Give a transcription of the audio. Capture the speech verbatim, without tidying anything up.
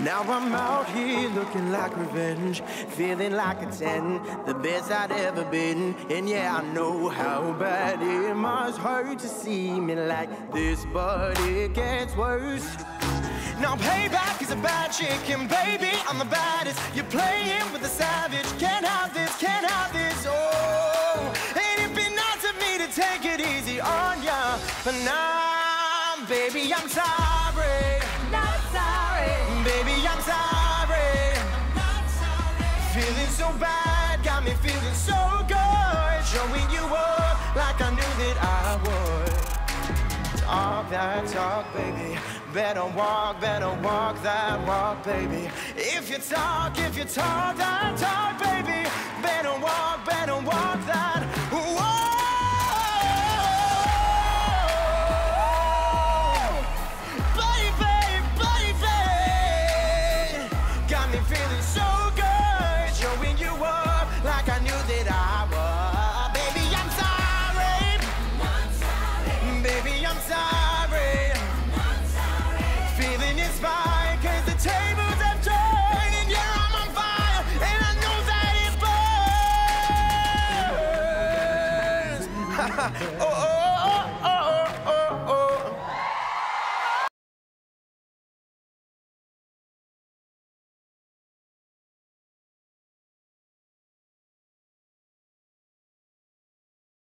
Now I'm out here looking like revenge, feeling like a ten, the best I'd ever been. And yeah, I know how bad it must hurt to see me like this, but it gets worse. Now payback is a bad chicken, baby, I'm the baddest. You're playing with a savage, can't have this, can't have this, oh. And it'd be nice of me to take it easy on ya, but now, baby, I'm sorry. Not sorry. Baby, I'm sorry. I'm not sorry. Feeling so bad, got me feeling so good. Showing you up like I knew that I would. Talk that talk, baby. Better walk, better walk that walk, baby. If you talk, if you talk that talk, baby. Better walk, better walk that walk. Oh!